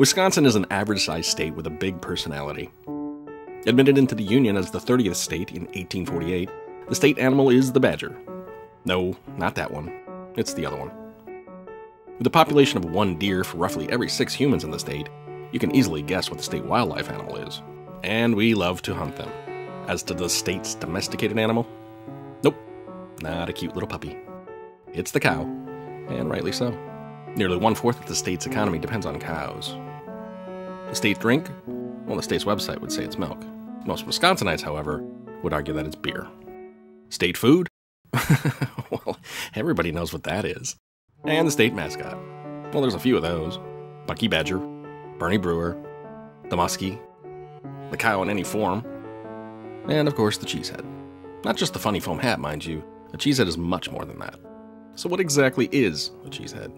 Wisconsin is an average-sized state with a big personality. Admitted into the Union as the 30th state in 1848, the state animal is the badger. No, not that one. It's the other one. With a population of one deer for roughly every 6 humans in the state, you can easily guess what the state wildlife animal is. And we love to hunt them. As to the state's domesticated animal? Nope, not a cute little puppy. It's the cow, and rightly so. Nearly 1/4 of the state's economy depends on cows. The state drink? Well, the state's website would say it's milk. Most Wisconsinites, however, would argue that it's beer. State food? Well, everybody knows what that is. And the state mascot. Well, there's a few of those. Bucky Badger, Bernie Brewer, the Muskie, the cow in any form, and of course the Cheesehead. Not just the funny foam hat, mind you. A Cheesehead is much more than that. So what exactly is a Cheesehead?